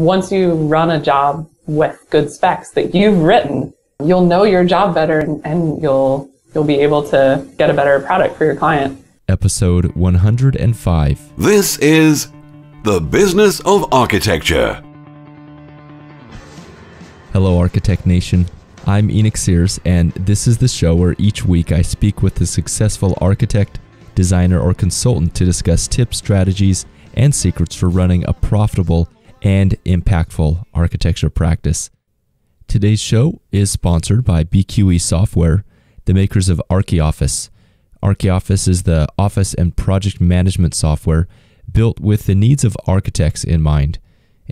once you run a job with good specs that you've written, you'll know your job better and you'll be able to get a better product for your client. Episode 105. This is The Business of Architecture. Hello, Architect Nation. I'm Enoch Sears, and this is the show where each week I speak with a successful architect, designer, or consultant to discuss tips, strategies, and secrets for running a profitable and impactful architecture practice. Today's show is sponsored by BQE Software, the makers of ArchiOffice. ArchiOffice is the office and project management software built with the needs of architects in mind.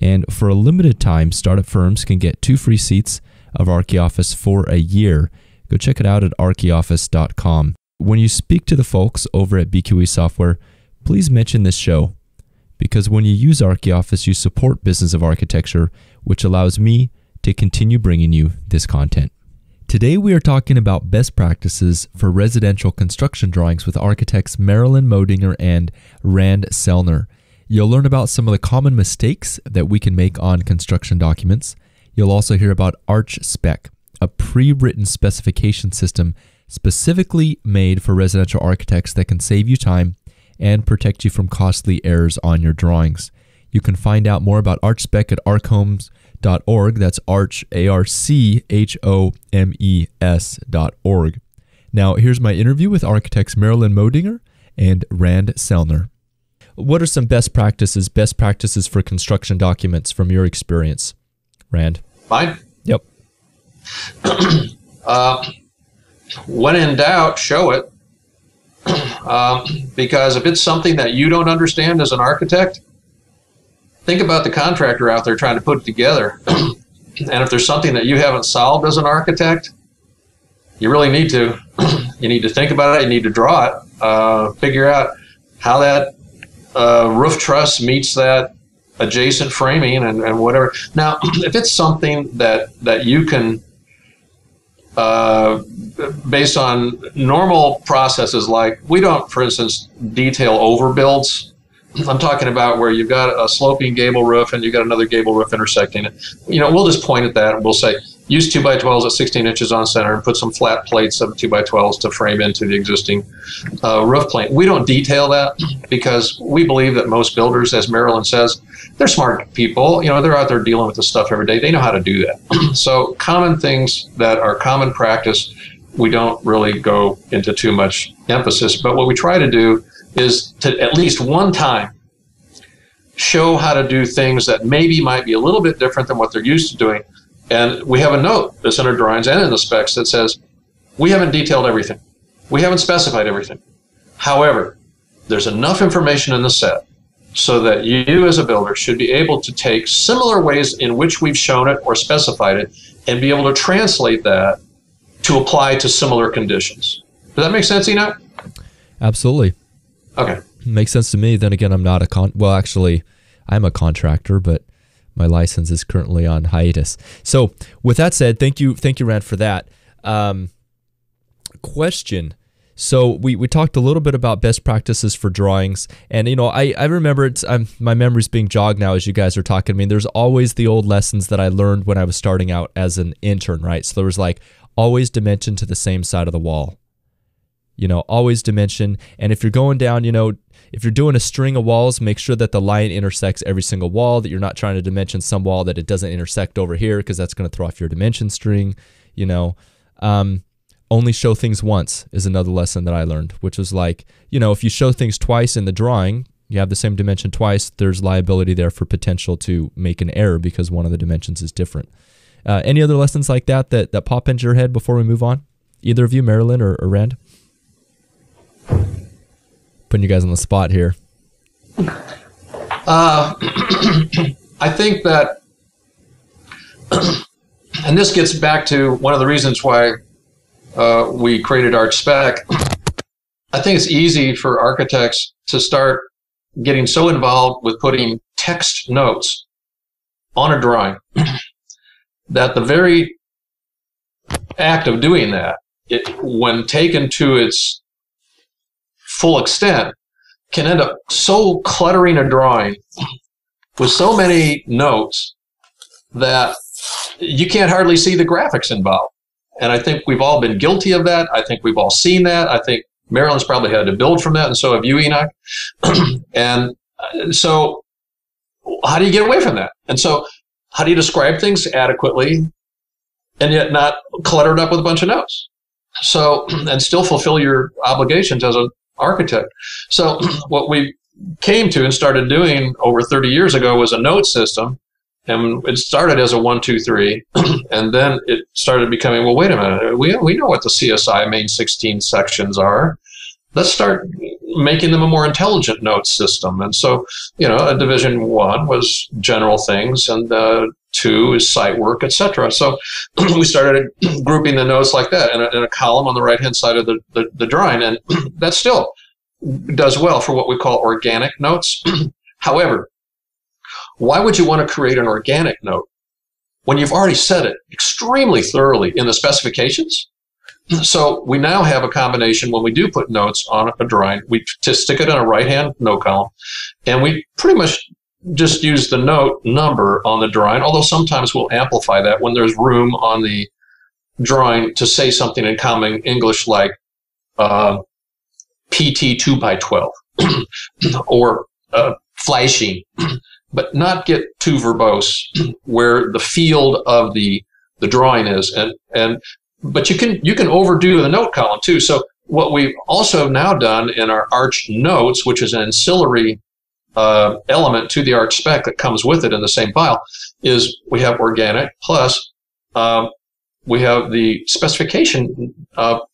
And for a limited time, startup firms can get 2 free seats of ArchiOffice for a year. Go check it out at archioffice.com. When you speak to the folks over at BQE Software, please mention this show, because when you use ArchiOffice, you support Business of Architecture, which allows me to continue bringing you this content. Today we are talking about best practices for residential construction drawings with architects Marilyn Modinger and Rand Sellner. You'll learn about some of the common mistakes that we can make on construction documents. You'll also hear about ArchSpec, a pre-written specification system specifically made for residential architects that can save you time and protect you from costly errors on your drawings. You can find out more about ArchSpec at archhomes.org. That's Arch, ArchHomes.org. Now, here's my interview with architects Marilyn Modinger and Rand Sellner. What are some best practices for construction documents from your experience, Rand? Fine. Yep. When in doubt, show it. Because if it's something that you don't understand as an architect, think about the contractor out there trying to put it together. And if there's something that you haven't solved as an architect, you really need to. You need to think about it. You need to draw it. Figure out how that roof truss meets that adjacent framing and whatever. Now, if it's something that you can, based on normal processes, like we don't, for instance, detail overbuilds. I'm talking about where you've got a sloping gable roof and you've got another gable roof intersecting it. You know, we'll just point at that and we'll say, use 2x12s at 16 inches on center and put some flat plates of 2x12s to frame into the existing roof plane. We don't detail that because we believe that most builders, as Marilyn says, they're smart people. You know, they're out there dealing with this stuff every day. They know how to do that. So common things that are common practice, we don't really go into too much emphasis. But what we try to do is to at least one time show how to do things that maybe might be a little bit different than what they're used to doing. And we have a note that's in our drawings and in the specs that says, we haven't detailed everything. We haven't specified everything. However, there's enough information in the set so that you as a builder should be able to take similar ways in which we've shown it or specified it and be able to translate that to apply to similar conditions. Does that make sense, Enoch? Absolutely. Okay. Makes sense to me. Then again, I'm not a well, actually, I'm a contractor, but my license is currently on hiatus. So with that said, thank you, Rand, for that. Question. So we talked a little bit about best practices for drawings, and you know, I remember my memory's being jogged now as you guys are talking. I mean, there's always the old lessons that I learned when I was starting out as an intern, right? So there was like always dimension to the same side of the wall. You know, always dimension. And if you're going down, you know, if you're doing a string of walls, make sure that the line intersects every single wall, that you're not trying to dimension some wall that it doesn't intersect over here, because that's going to throw off your dimension string, you know. Only show things once is another lesson that I learned, which was like, you know, if you show things twice in the drawing, you have the same dimension twice, there's liability there for potential to make an error because one of the dimensions is different. Any other lessons like that pop into your head before we move on? Either of you, Marilyn or Rand? Putting you guys on the spot here. I think that, and this gets back to one of the reasons why we created ArchSpec. I think it's easy for architects to start getting so involved with putting text notes on a drawing that the very act of doing that, when taken to its full extent, can end up so cluttering a drawing with so many notes that you can't hardly see the graphics involved. And I think we've all been guilty of that. I think we've all seen that. I think Marilyn's probably had to build from that, and so have you, Enoch. And so how do you get away from that? And so how do you describe things adequately and yet not clutter it up with a bunch of notes? So, and still fulfill your obligations as an architect. So what we came to and started doing over 30 years ago was a note system. And it started as a 1, 2, 3, and then it started becoming, well, wait a minute, we know what the CSI main 16 sections are. Let's start making them a more intelligent note system. And so, you know, a division 1 was general things, and 2 is site work, etc. So we started grouping the notes like that in a column on the right-hand side of the drawing, and that still does well for what we call organic notes. However, why would you want to create an organic note when you've already said it extremely thoroughly in the specifications? So we now have a combination when we do put notes on a drawing, we just stick it in a right-hand note column, and we pretty much just use the note number on the drawing, although sometimes we'll amplify that when there's room on the drawing to say something in common English like PT 2x12 or flashing. But not get too verbose where the field of the drawing is. But you can overdo the note column too. So what we've also now done in our Arch Notes, which is an ancillary element to the Arch spec that comes with it in the same file, is we have organic plus we have the specification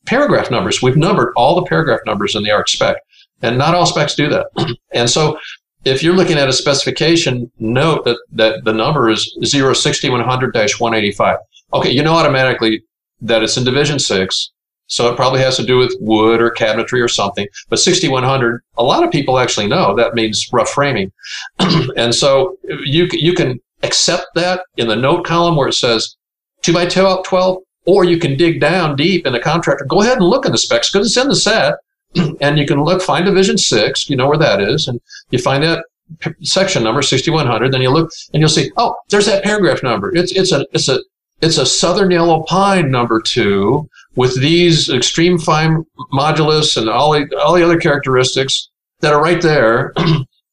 paragraph numbers. We've numbered all the paragraph numbers in the Arch spec, and not all specs do that. And so if you're looking at a specification, note that the number is 06100-185. Okay, you know automatically that it's in Division 6, so it probably has to do with wood or cabinetry or something. But 6100, a lot of people actually know that means rough framing. And so you can accept that in the note column where it says 2x12, or you can dig down deep in the contractor. Go ahead and look in the specs because it's in the set. And you can find Division 6, you know where that is, and you find that section number 6100. Then you look, and you'll see, oh, there's that paragraph number. It's a Southern Yellow Pine number 2 with these extreme fine modulus and all the other characteristics that are right there.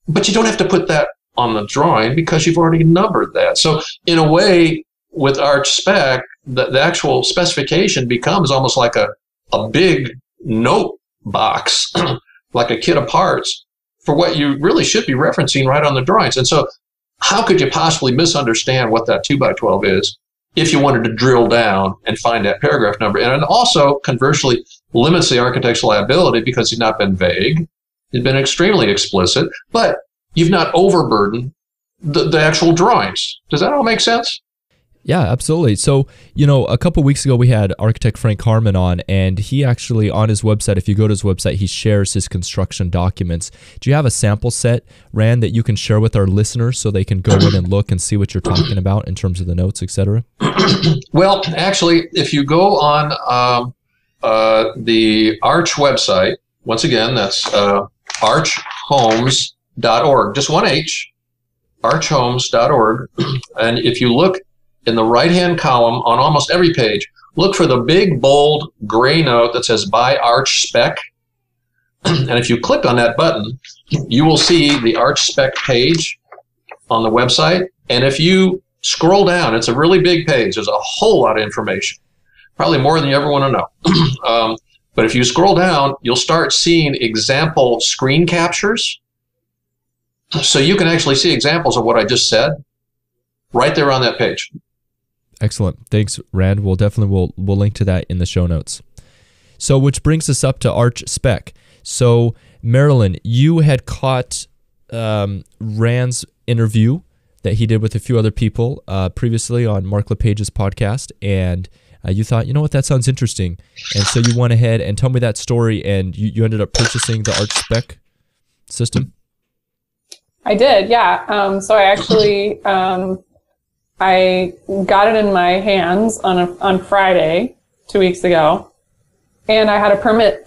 But you don't have to put that on the drawing because you've already numbered that. So in a way, with ArchSpec, the actual specification becomes almost like a big note box, like a kit of parts for what you really should be referencing right on the drawings. And so how could you possibly misunderstand what that 2x12 is if you wanted to drill down and find that paragraph number? And also, conversely, limits the architect's liability because you've not been vague. You've been extremely explicit, but you've not overburdened the actual drawings. Does that all make sense? Yeah, absolutely. So, you know, a couple of weeks ago, we had architect Frank Harmon on, and he actually, on his website, if you go to his website, he shares his construction documents. Do you have a sample set, Rand, that you can share with our listeners so they can go in and look and see what you're talking about in terms of the notes, et cetera? Well, actually, if you go on the Arch website, once again, that's archhomes.org, just one H, archhomes.org, and if you look in the right-hand column on almost every page, look for the big, bold, gray note that says Buy ArchSpec. And if you click on that button, you will see the ArchSpec page on the website. And if you scroll down, it's a really big page. There's a whole lot of information, probably more than you ever want to know. But if you scroll down, you'll start seeing example screen captures. So you can actually see examples of what I just said right there on that page. Excellent. Thanks, Rand. We'll link to that in the show notes. So, which brings us up to ArchSpec. So, Marilyn, you had caught Rand's interview that he did with a few other people previously on Mark LePage's podcast, and you thought, you know what, that sounds interesting. And so you went ahead and told me that story, and you ended up purchasing the ArchSpec system? I did, yeah. So I actually... I got it in my hands on Friday, 2 weeks ago, and I had a permit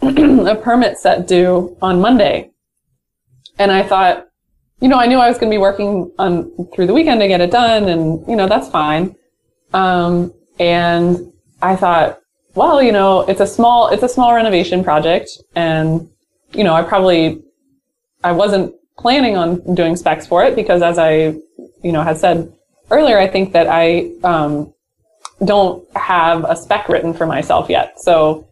set due on Monday. And I thought, you know, I knew I was going to be working on through the weekend to get it done, and, you know, that's fine. And I thought, well, you know, it's a small renovation project, and, you know, I wasn't planning on doing specs for it because, as I, you know, had said earlier, I think that I don't have a spec written for myself yet. So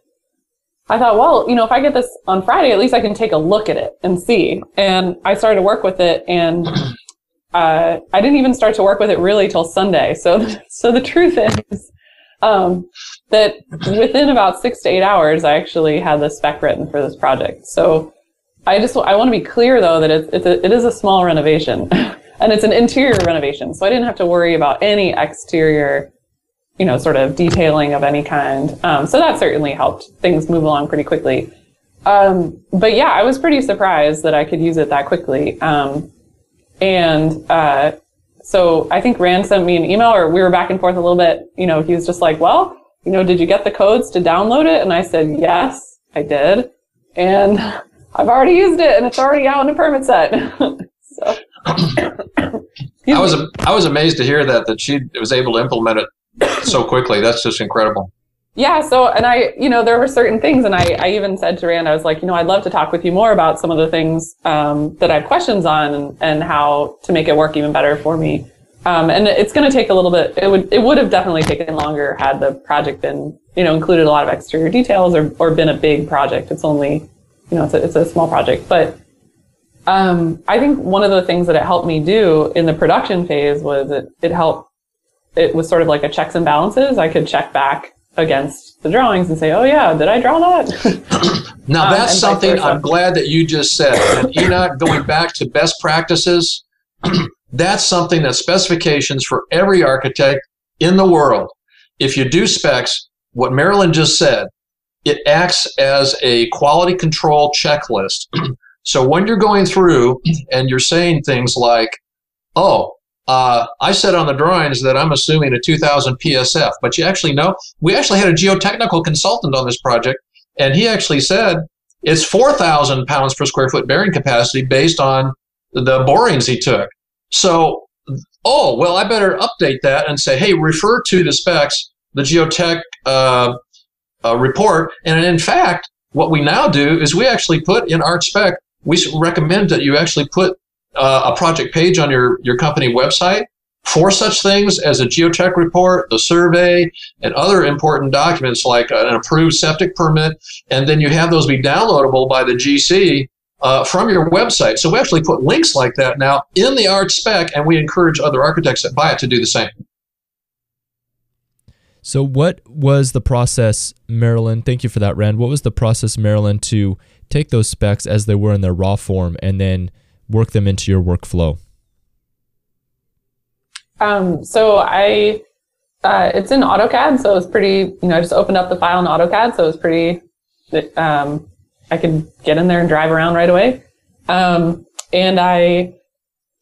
I thought, well, you know, if I get this on Friday, at least I can take a look at it and see. And I started to work with it, and I didn't even start to work with it really till Sunday. So the truth is that within about 6 to 8 hours, I actually had the spec written for this project. So I want to be clear, though, that it is a small renovation, and it's an interior renovation. So I didn't have to worry about any exterior, you know, sort of detailing of any kind. So that certainly helped things move along pretty quickly. But yeah, I was pretty surprised that I could use it that quickly. So I think Rand sent me an email, or we were back and forth a little bit. You know, he was just like, well, you know, did you get the codes to download it? And I said, yes, I did. And I've already used it, and it's already out in a permit set. So I was amazed to hear that she was able to implement it so quickly. That's just incredible. Yeah. So, and I, you know, there were certain things, and I even said to Rand, I was like, you know, I'd love to talk with you more about some of the things that I have questions on, and how to make it work even better for me. And it's going to take a little bit. It would have definitely taken longer had the project been, you know, included a lot of exterior details, or been a big project. It's only, you know, it's a small project. But I think one of the things that it helped me do in the production phase was it was sort of like a checks and balances. I could check back against the drawings and say, oh, yeah, did I draw that? Now, that's something I'm glad that you just said. And Enoch, going back to best practices, that's something that specifications for every architect in the world. If you do specs, what Marilyn just said, it acts as a quality control checklist. So when you're going through and you're saying things like, oh, I said on the drawings that I'm assuming a 2000 PSF, but you actually know, we actually had a geotechnical consultant on this project, and he actually said it's 4,000 pounds per square foot bearing capacity based on the borings he took. So, oh, well, I better update that and say, hey, refer to the specs, the geotech report. And in fact, what we now do is we actually put in ArchSpec, we recommend that you actually put a project page on your company website for such things as a geotech report, the survey, and other important documents like an approved septic permit. And then you have those be downloadable by the GC from your website. So we actually put links like that now in the ArchSpec, and we encourage other architects that buy it to do the same. So what was the process, Marilyn? Thank you for that, Rand. What was the process, Marilyn, to take those specs as they were in their raw form and then work them into your workflow? So it's in AutoCAD, so it's pretty, you know, I just opened up the file in AutoCAD, so it was pretty, I could get in there and drive around right away. And I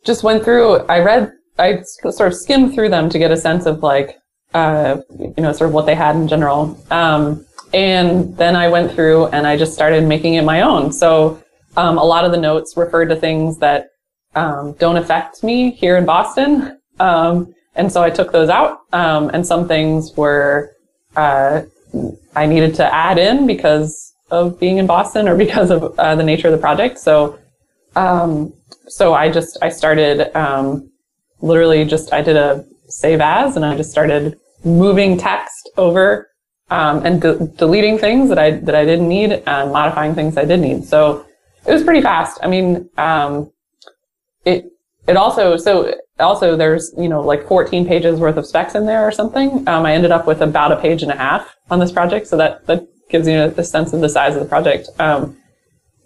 just went through, I sort of skimmed through them to get a sense of, like, you know, sort of what they had in general. And then I went through and I just started making it my own. So a lot of the notes referred to things that don't affect me here in Boston. And so I took those out. And some things were I needed to add in because of being in Boston or because of the nature of the project. So I started literally just I did a save as, and I just started moving text over and deleting things that I didn't need and modifying things I did need. So it was pretty fast. I mean, it also there's, you know, like 14 pages worth of specs in there or something. I ended up with about a page and a half on this project, so that gives you a sense of the size of the project.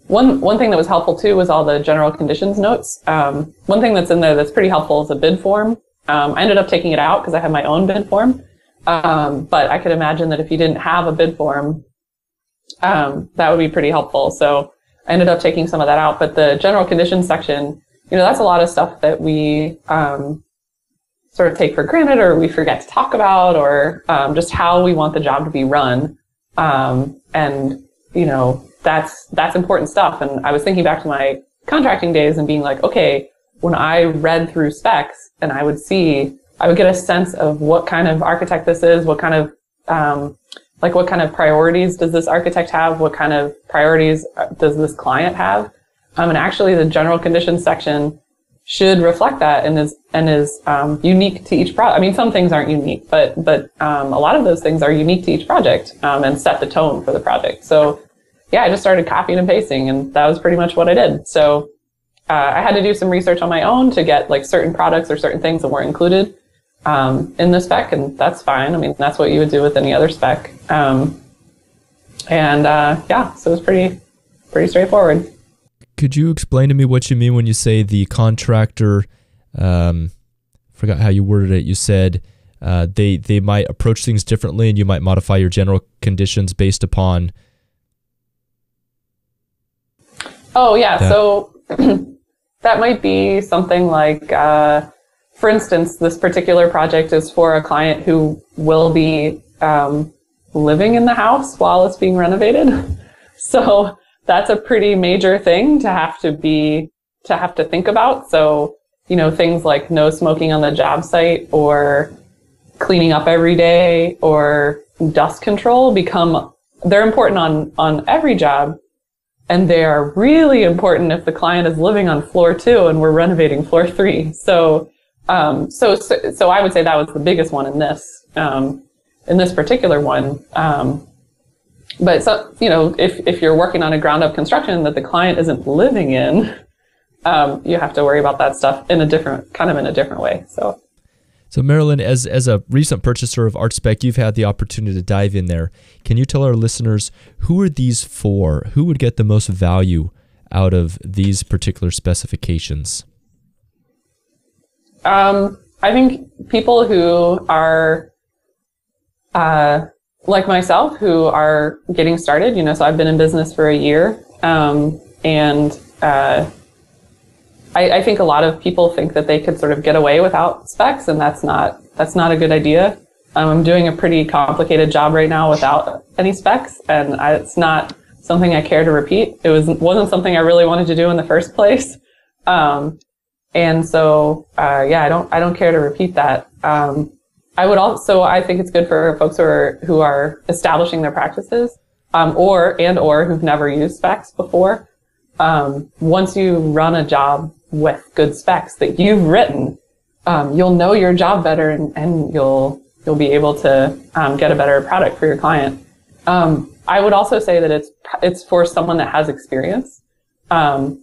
One thing that was helpful too was all the general conditions notes. One thing that's in there that's pretty helpful is a bid form. I ended up taking it out because I had my own bid form. But I could imagine that if you didn't have a bid form, that would be pretty helpful. So I ended up taking some of that out. But the general conditions section, you know, that's a lot of stuff that we sort of take for granted, or we forget to talk about, or just how we want the job to be run. And, you know, that's important stuff. And I was thinking back to my contracting days and being like, okay, when I read through specs and I would see, I would get a sense of what kind of architect this is, what kind of, like what kind of priorities does this architect have? What kind of priorities does this client have? And actually the general conditions section should reflect that and is unique to each project. I mean, some things aren't unique, but a lot of those things are unique to each project, and set the tone for the project. So yeah, I just started copying and pasting, and that was pretty much what I did. So I had to do some research on my own to get like certain products or certain things that weren't included in the spec, and that's fine. I mean, that's what you would do with any other spec. Yeah, so it was pretty straightforward. Could you explain to me what you mean when you say the contractor, forgot how you worded it, you said they might approach things differently and you might modify your general conditions based upon... Oh, yeah, that. So that might be something like, for instance, this particular project is for a client who will be living in the house while it's being renovated. So... that's a pretty major thing to have to think about. So, you know, things like no smoking on the job site or cleaning up every day or dust control they're important on every job. And they are really important if the client is living on floor 2 and we're renovating floor 3. So, so I would say that was the biggest one in this particular one. But so, you know, if you're working on a ground-up construction that the client isn't living in, you have to worry about that stuff in a different way. So Marilyn, as a recent purchaser of ArchSpec, you've had the opportunity to dive in there. Can you tell our listeners who are these for? Who would get the most value out of these particular specifications? I think people who are like myself, who are getting started, you know, so I've been in business for a year. I think a lot of people think that they could sort of get away without specs, and that's not a good idea. I'm doing a pretty complicated job right now without any specs, and it's not something I care to repeat. It wasn't something I really wanted to do in the first place. Yeah, I don't care to repeat that. I think it's good for folks who are establishing their practices, or who've never used specs before. Once you run a job with good specs that you've written, you'll know your job better, and you'll be able to get a better product for your client. I would also say that it's for someone that has experience. I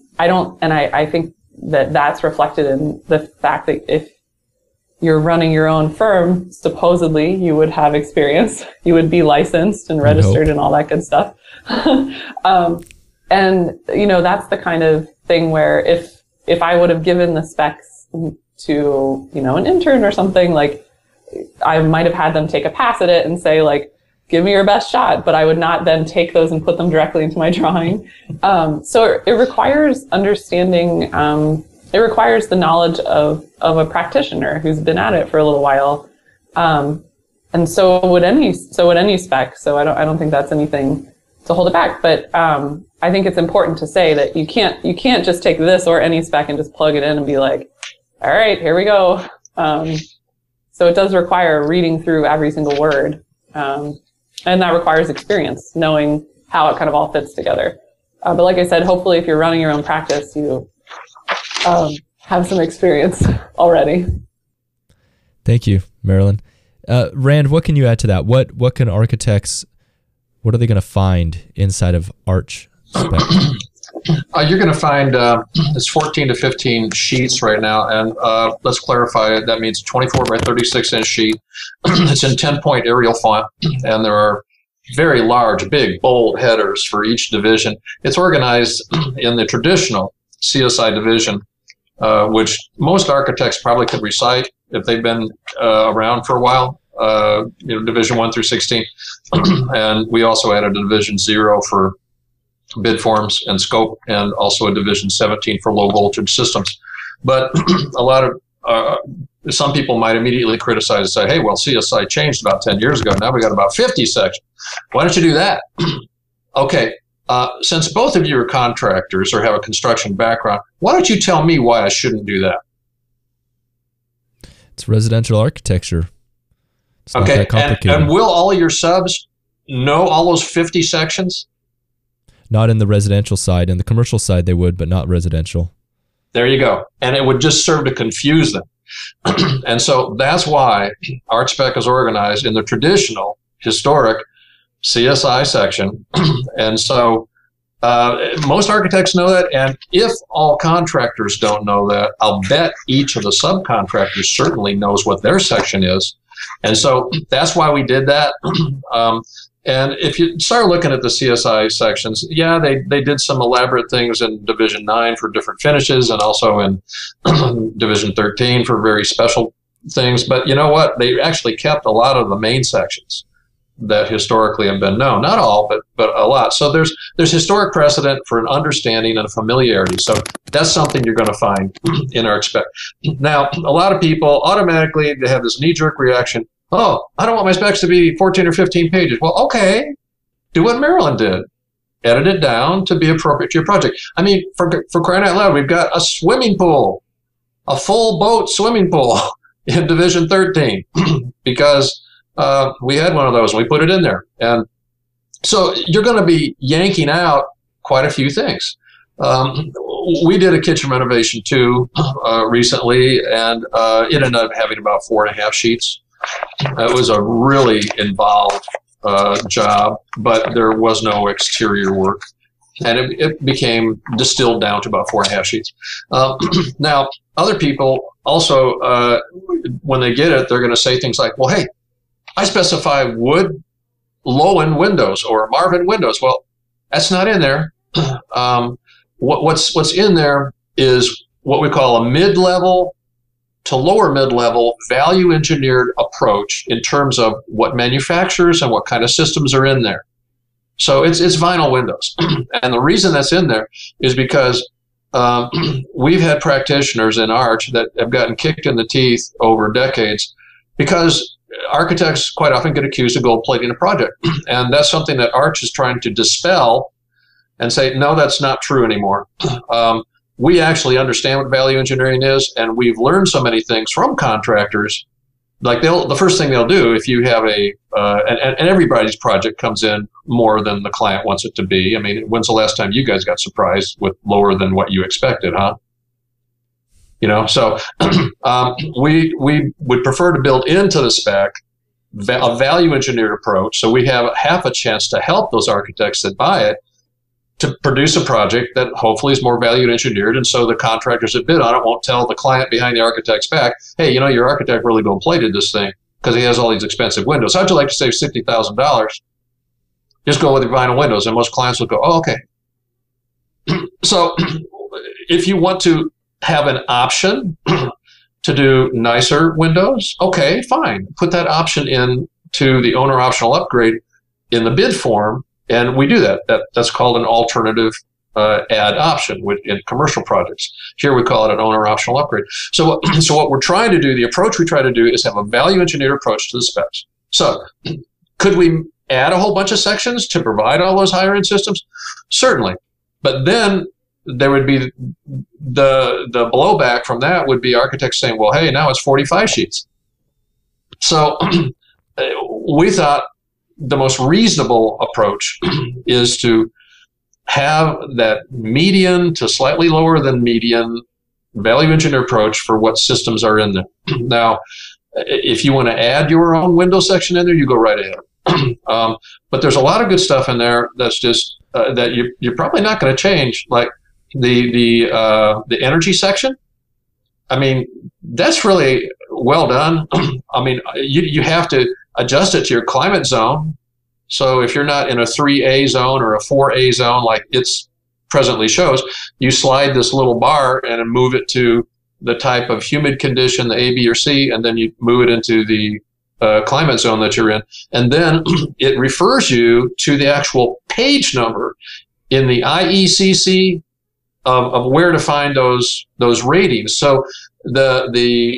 think that that's reflected in the fact that if you're running your own firm, supposedly you would have experience. You would be licensed and registered and all that good stuff. And, you know, that's the kind of thing where if I would have given the specs to, you know, an intern or something, like, I might have had them take a pass at it and say, like, give me your best shot, but I would not then take those and put them directly into my drawing. So it requires understanding, it requires the knowledge of a practitioner who's been at it for a little while, and so would any spec. So I don't think that's anything to hold it back. But I think it's important to say that you can't just take this or any spec and just plug it in and be like, all right, here we go. So it does require reading through every single word, and that requires experience, knowing how it kind of all fits together. But like I said, hopefully, if you're running your own practice, you have some experience already. Thank you, Marilyn. Rand, what can you add to that? What can architects, what are they going to find inside of ArchSpec? You're going to find it's 14 to 15 sheets right now, and let's clarify it. That means 24 by 36 inch sheet. It's in 10-point Arial font, and there are very large, big, bold headers for each division. It's organized in the traditional CSI division, which most architects probably could recite if they've been around for a while, you know, division 1 through 16. And we also added a division 0 for bid forms and scope, and also a division 17 for low voltage systems. But a lot of some people might immediately criticize and say, hey, well, CSI changed about 10 years ago. Now we got about 50 sections. Why don't you do that? Okay. Since both of you are contractors or have a construction background, why don't you tell me why I shouldn't do that? It's residential architecture. It's okay. Not that complicated. And will all of your subs know all those 50 sections? Not in the residential side. In the commercial side, they would, but not residential. There you go. And it would just serve to confuse them. And so that's why ArchSpec is organized in the traditional, historic CSI section. And so most architects know that. And if all contractors don't know that, I'll bet each of the subcontractors certainly knows what their section is. And so that's why we did that. And if you start looking at the CSI sections, yeah, they did some elaborate things in Division 9 for different finishes and also in Division 13 for very special things. But you know what? They actually kept a lot of the main sections that historically have been known. Not all, but a lot. So there's historic precedent for an understanding and a familiarity. So that's something you're going to find in ArchSpec. Now, a lot of people automatically, they have this knee-jerk reaction. Oh, I don't want my specs to be 14 or 15 pages. Well, okay, do what Marilyn did. Edit it down to be appropriate to your project. I mean, for crying out loud, we've got a swimming pool, a full boat swimming pool in Division 13 because we had one of those and we put it in there. And so you're going to be yanking out quite a few things. We did a kitchen renovation too recently, and it ended up having about 4.5 sheets. It was a really involved job, but there was no exterior work, and it became distilled down to about 4.5 sheets. Now, other people also, when they get it, they're going to say things like, well, hey, I specify wood Lowen windows or Marvin windows. Well, that's not in there. What's in there is what we call a mid-level to lower mid-level value engineered approach in terms of what manufacturers and what kind of systems are in there. So it's vinyl windows. And the reason that's in there is because we've had practitioners in Arch that have gotten kicked in the teeth over decades because architects quite often get accused of gold plating a project. And that's something that Arch is trying to dispel and say, no, that's not true anymore. We actually understand what value engineering is, and we've learned so many things from contractors. Like the first thing they'll do if you have a and everybody's project comes in more than the client wants it to be. I mean, when's the last time you guys got surprised with lower than what you expected, huh? You know, so we would prefer to build into the spec a value engineered approach, so we have half a chance to help those architects that buy it to produce a project that hopefully is more value engineered, and so the contractors that bid on it won't tell the client behind the architect's back, hey, you know, your architect really gold plated this thing because he has all these expensive windows. How'd you like to save $60,000? Just go with the vinyl windows, and most clients will go, oh, okay. So if you want to have an option to do nicer windows, okay, fine. Put that option in to the owner optional upgrade in the bid form. And we do that. That's called an alternative add option in commercial projects. Here we call it an owner optional upgrade. So what we're trying to do, the approach we try to do is have a value engineered approach to the specs. So could we add a whole bunch of sections to provide all those higher end systems? Certainly. But then there would be the blowback from that would be architects saying, well, hey, now it's 45 sheets. So we thought the most reasonable approach is to have that median to slightly lower than median value engineer approach for what systems are in there. Now, if you want to add your own window section in there, you go right ahead. But there's a lot of good stuff in there that's just that you're probably not going to change, like the energy section. I mean, that's really well done. I mean, you have to adjust it to your climate zone. So if you're not in a 3A zone or a 4A zone like it's presently shows, you slide this little bar and move it to the type of humid condition, the A, B, or C, and then you move it into the climate zone that you're in. And then it refers you to the actual page number in the IECC of where to find those ratings. So the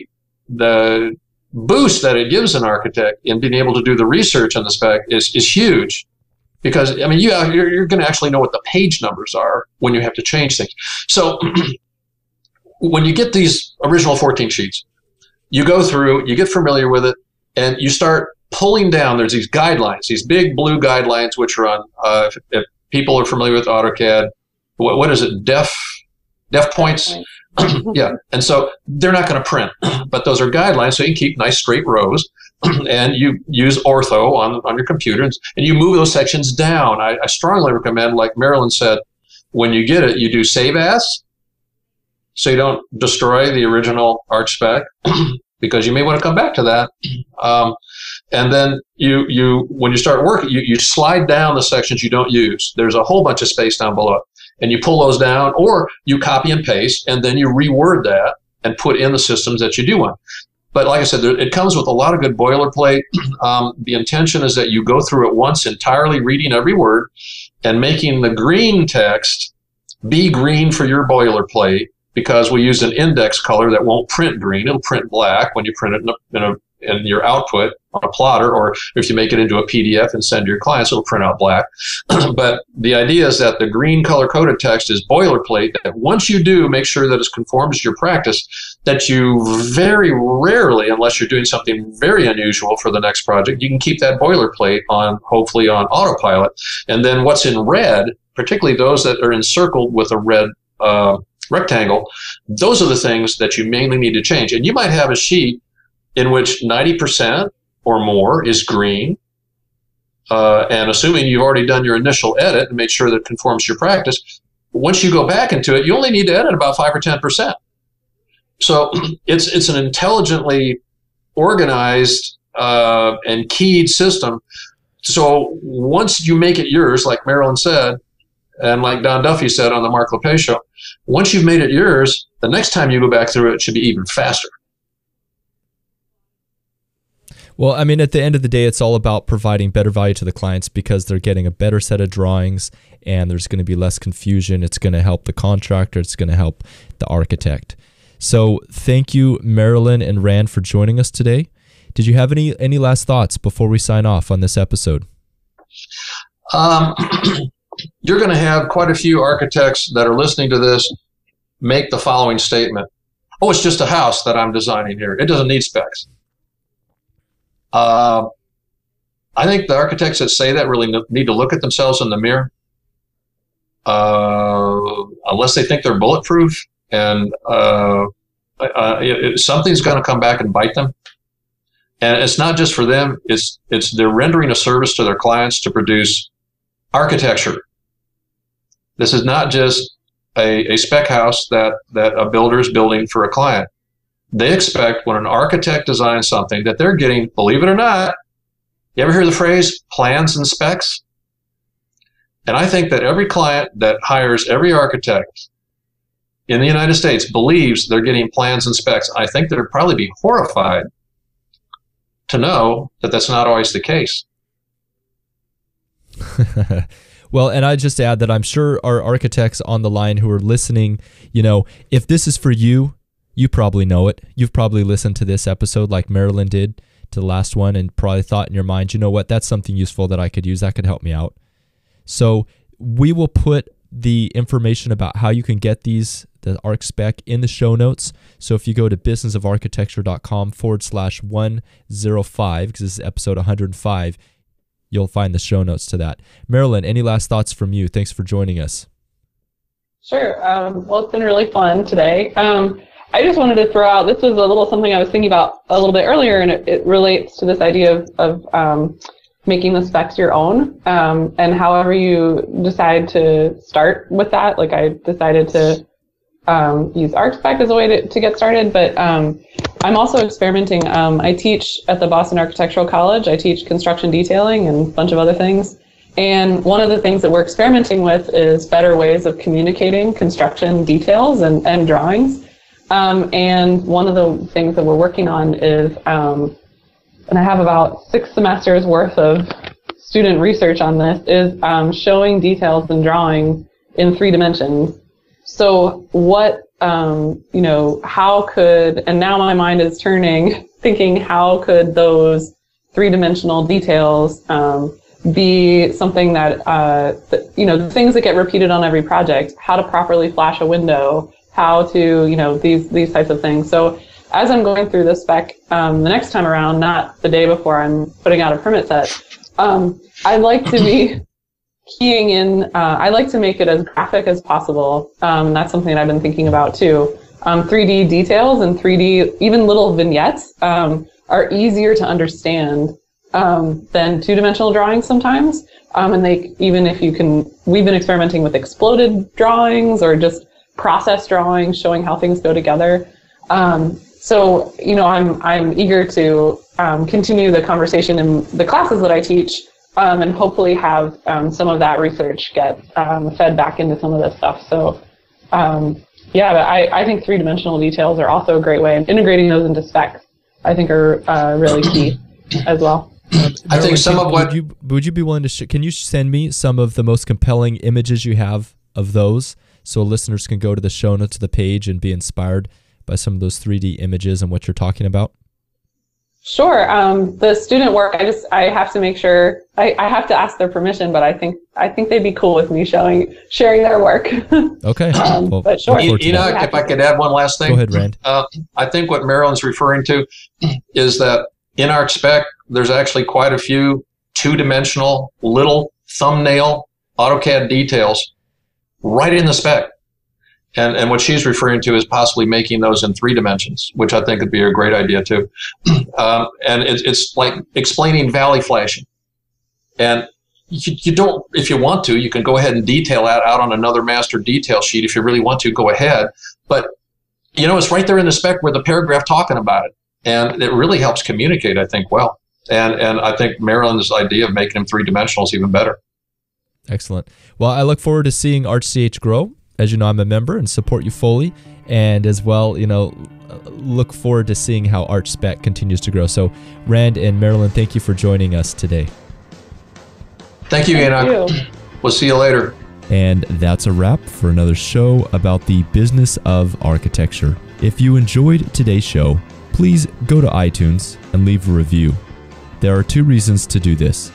boost that it gives an architect in being able to do the research on the spec is huge. Because, I mean, you're going to actually know what the page numbers are when you have to change things. So when you get these original 14 sheets, you go through, you get familiar with it, and you start pulling down. There's these guidelines, these big blue guidelines, which are on, if people are familiar with AutoCAD, what is it, def points? Yeah, and so they're not going to print, but those are guidelines, so you can keep nice straight rows. And you use ortho on your computer, and you move those sections down. I strongly recommend, like Marilyn said, when you get it, you do save as, so you don't destroy the original ArchSpec, because you may want to come back to that. And then you when you start working, you slide down the sections you don't use. There's a whole bunch of space down below it, and you pull those down, or you copy and paste, and then you reword that and put in the systems that you do want. But like I said, it comes with a lot of good boilerplate. The intention is that you go through it once, entirely reading every word and making the green text be green for your boilerplate, because we use an index color that won't print green. It'll print black when you print it in your output on a plotter, or if you make it into a PDF and send to your clients, it'll print out black. But the idea is that the green color-coded text is boilerplate, that once you do, make sure that it conforms to your practice, that you very rarely, unless you're doing something very unusual for the next project, you can keep that boilerplate on, hopefully on autopilot. And then what's in red, particularly those that are encircled with a red rectangle, those are the things that you mainly need to change. And you might have a sheet in which 90% or more is green, and assuming you've already done your initial edit and made sure that it conforms to your practice, once you go back into it, you only need to edit about 5 or 10%. So it's an intelligently organized and keyed system. So once you make it yours, like Marilyn said, and like Don Duffy said on the Mark LePage show, once you've made it yours, the next time you go back through it should be even faster. Well, I mean, at the end of the day, it's all about providing better value to the clients, because they're getting a better set of drawings and there's going to be less confusion. It's going to help the contractor. It's going to help the architect. So thank you, Marilyn and Rand, for joining us today. Did you have any last thoughts before we sign off on this episode? You're going to have quite a few architects that are listening to this make the following statement. Oh, it's just a house that I'm designing here. It doesn't need specs. I think the architects that say that really need to look at themselves in the mirror, unless they think they're bulletproof, and something's going to come back and bite them. And it's not just for them. It's they're rendering a service to their clients to produce architecture. This is not just a spec house that a builder is building for a client. They expect when an architect designs something that they're getting, believe it or not, you ever hear the phrase plans and specs? And I think that every client that hires every architect in the United States believes they're getting plans and specs. I think they'd probably be horrified to know that that's not always the case. Well, and I just add that I'm sure our architects on the line who are listening, you know, if this is for you, you probably know it. You've probably listened to this episode like Marilyn did to the last one and probably thought in your mind, you know what, that's something useful that I could use. That could help me out. So we will put the information about how you can get the ArchSpec in the show notes. So if you go to businessofarchitecture.com/105, because this is episode 105, you'll find the show notes to that. Marilyn, any last thoughts from you? Thanks for joining us. Sure. Well, it's been really fun today. I just wanted to throw out, this was a little something I was thinking about a little bit earlier, and it relates to this idea of making the specs your own, and however you decide to start with that. Like I decided to use ArchSpec as a way to get started, but I'm also experimenting. I teach at the Boston Architectural College. I teach construction detailing and a bunch of other things. And one of the things that we're experimenting with is better ways of communicating construction details and drawings. And one of the things that we're working on is, and I have about 6 semesters worth of student research on this, is showing details and drawing in 3 dimensions. So what, you know, how could, and now my mind is turning, thinking how could those 3-dimensional details be something that, the things that get repeated on every project, how to properly flash a window, how to, these types of things. So as I'm going through this spec the next time around, not the day before I'm putting out a permit set, I'd like to be keying in, I like to make it as graphic as possible. That's something that I've been thinking about too. 3D details and 3D, even little vignettes are easier to understand than two-dimensional drawings sometimes. And they, even if you can, we've been experimenting with exploded drawings or just process drawings showing how things go together. So, I'm eager to continue the conversation in the classes that I teach and hopefully have some of that research get fed back into some of this stuff. So, I think three-dimensional details are also a great way, and integrating those into specs, I think, are really key as well. I think some of what... Would you be willing to... Can you send me some of the most compelling images you have of those so listeners can go to the show notes of the page and be inspired by some of those 3D images and what you're talking about? Sure. The student work, I have to make sure... I have to ask their permission, but I think they'd be cool with me sharing their work. Okay. But sure. Enoch, if I could add one last thing. Go ahead, Rand. I think what Marilyn's referring to is that in ArchSpec, there's actually quite a few two-dimensional little thumbnail AutoCAD details right in the spec. And what she's referring to is possibly making those in three dimensions, which I think would be a great idea too. And it's like explaining valley flashing. And you don't, if you want to, you can go ahead and detail that out on another master detail sheet. If you really want to, go ahead. But, it's right there in the spec with the paragraph talking about it. And it really helps communicate, I think, well. And I think Marilyn's idea of making them three-dimensional is even better. Excellent. Well, I look forward to seeing ArchCH grow. As you know, I'm a member and support you fully. And as well, look forward to seeing how ArchSpec continues to grow. So, Rand and Marilyn, thank you for joining us today. Thank you, Enoch. We'll see you later. And that's a wrap for another show about the business of architecture. If you enjoyed today's show, please go to iTunes and leave a review. There are two reasons to do this.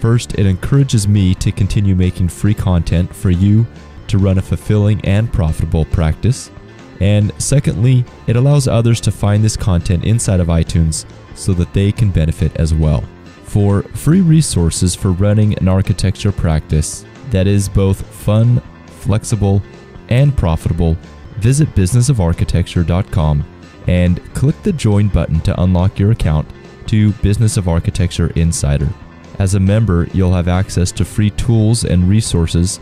First, it encourages me to continue making free content for you to run a fulfilling and profitable practice. And secondly, it allows others to find this content inside of iTunes so that they can benefit as well. For free resources for running an architecture practice that is both fun, flexible, and profitable, visit businessofarchitecture.com and click the join button to unlock your account to Business of Architecture Insider. As a member, you'll have access to free tools and resources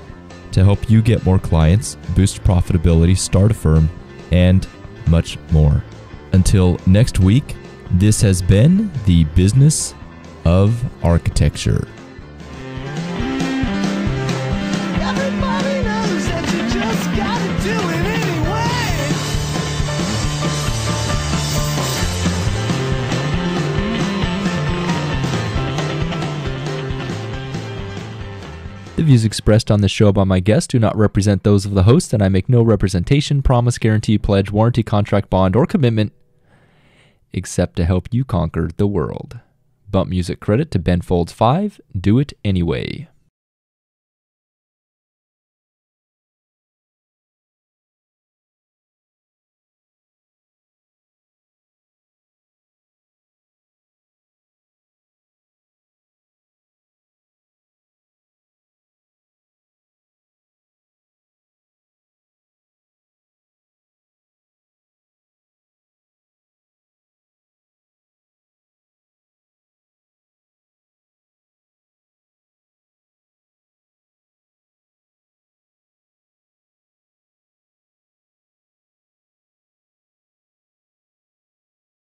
to help you get more clients, boost profitability, start a firm, and much more. Until next week, this has been the Business of Architecture. The views expressed on this show by my guests do not represent those of the host, and I make no representation, promise, guarantee, pledge, warranty, contract, bond, or commitment except to help you conquer the world. Bump music credit to Ben Folds 5, Do It Anyway.